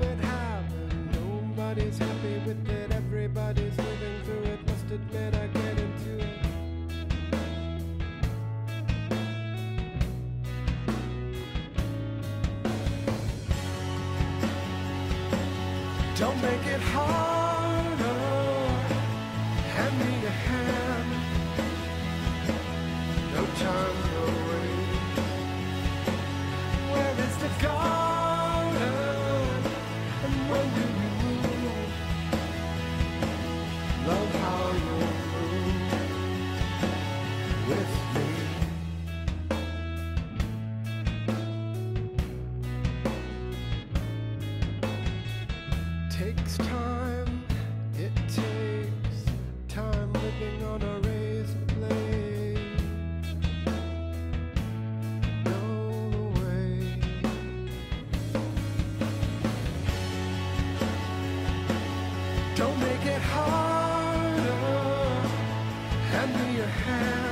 of it happened. Nobody's happy with it. Everybody's living through it. Must admit I get into it. Don't make it harder. Hand me a hand. No time to wait. Where is the garden? And when do you move? Love how you move with me. Takes time, it takes time living on a raised plate. No way. Don't make it harder. Hand me your hand.